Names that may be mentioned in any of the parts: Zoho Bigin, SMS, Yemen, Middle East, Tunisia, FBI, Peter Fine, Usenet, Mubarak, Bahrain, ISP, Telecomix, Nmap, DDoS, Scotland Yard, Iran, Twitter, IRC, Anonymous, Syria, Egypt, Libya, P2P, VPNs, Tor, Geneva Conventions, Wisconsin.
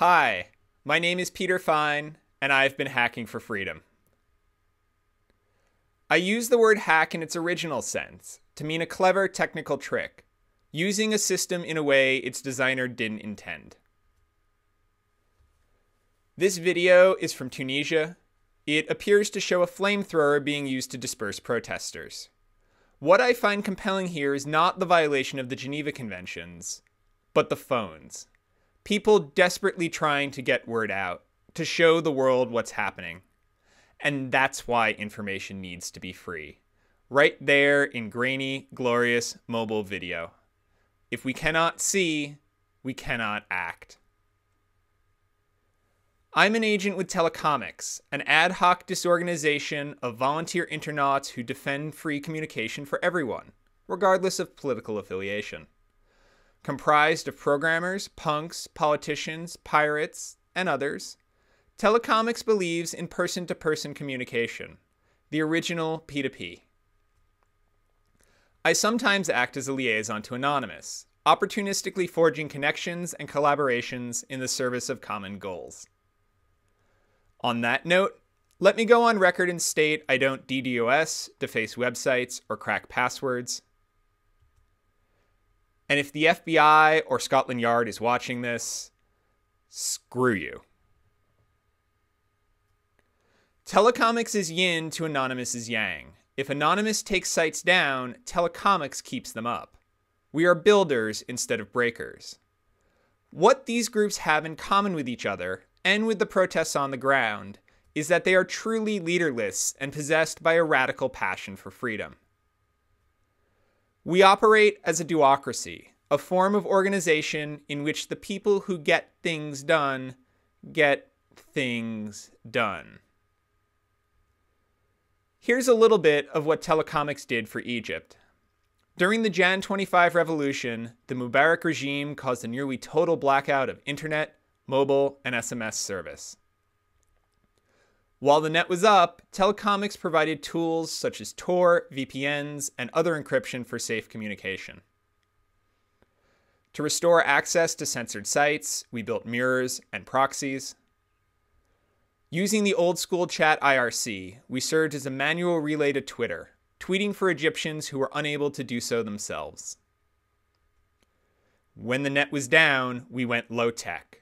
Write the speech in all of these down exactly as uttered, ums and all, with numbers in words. Hi, my name is Peter Fine, and I've been hacking for freedom. I use the word hack in its original sense to mean a clever technical trick, using a system in a way its designer didn't intend. This video is from Tunisia. It appears to show a flamethrower being used to disperse protesters. What I find compelling here is not the violation of the Geneva Conventions, but the phones. People desperately trying to get word out, to show the world what's happening. And that's why information needs to be free. Right there in grainy, glorious mobile video. If we cannot see, we cannot act. I'm an agent with Telecomix, an ad hoc disorganization of volunteer internauts who defend free communication for everyone, regardless of political affiliation. Comprised of programmers, punks, politicians, pirates, and others, Telecomix believes in person-to-person communication, the original P two P. I sometimes act as a liaison to Anonymous, opportunistically forging connections and collaborations in the service of common goals. On that note, let me go on record and state I don't DDoS, deface websites, or crack passwords. And if the F B I or Scotland Yard is watching this, screw you. Telecomix is yin to Anonymous's yang. If Anonymous takes sites down, Telecomix keeps them up. We are builders instead of breakers. What these groups have in common with each other and with the protests on the ground is that they are truly leaderless and possessed by a radical passion for freedom. We operate as a duocracy, a form of organization in which the people who get things done get things done. Here's a little bit of what Telecomix did for Egypt. During the January twenty-five revolution, the Mubarak regime caused a nearly total blackout of internet, mobile, and S M S service. While the net was up, Telecomix provided tools such as Tor, V P Ns, and other encryption for safe communication. To restore access to censored sites, we built mirrors and proxies. Using the old-school chat I R C, we served as a manual relay to Twitter, tweeting for Egyptians who were unable to do so themselves. When the net was down, we went low-tech.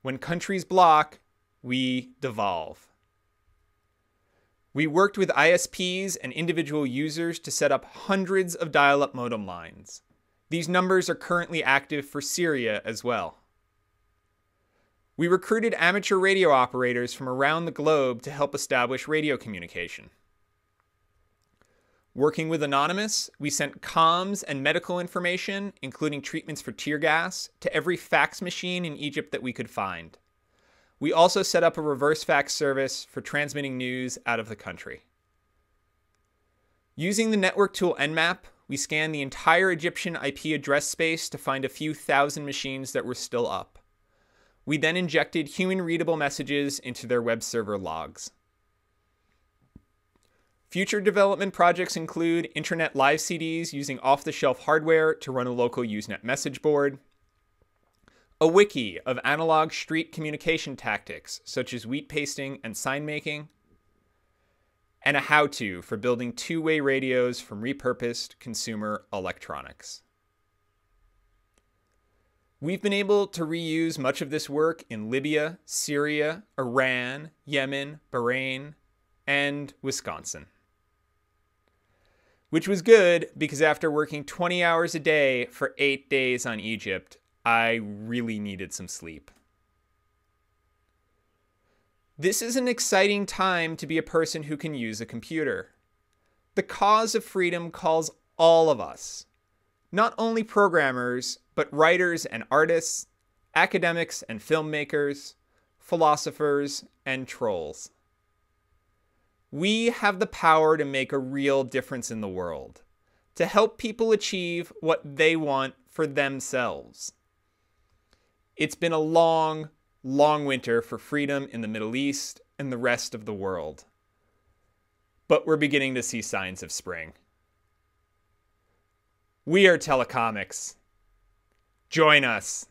When countries block, we devolve. We worked with I S Ps and individual users to set up hundreds of dial-up modem lines. These numbers are currently active for Syria as well. We recruited amateur radio operators from around the globe to help establish radio communication. Working with Anonymous, we sent comms and medical information, including treatments for tear gas, to every fax machine in Egypt that we could find. We also set up a reverse fax service for transmitting news out of the country. Using the network tool Nmap, we scanned the entire Egyptian I P address space to find a few thousand machines that were still up. We then injected human-readable messages into their web server logs. Future development projects include internet live C Ds using off-the-shelf hardware to run a local Usenet message board, a wiki of analog street communication tactics, such as wheat pasting and sign making, and a how-to for building two-way radios from repurposed consumer electronics. We've been able to reuse much of this work in Libya, Syria, Iran, Yemen, Bahrain, and Wisconsin. Which was good, because after working twenty hours a day for eight days on Egypt, I really needed some sleep. This is an exciting time to be a person who can use a computer. The cause of freedom calls all of us, not only programmers, but writers and artists, academics and filmmakers, philosophers and trolls. We have the power to make a real difference in the world, to help people achieve what they want for themselves. It's been a long, long winter for freedom in the Middle East and the rest of the world. But we're beginning to see signs of spring. We are Telecomix. Join us.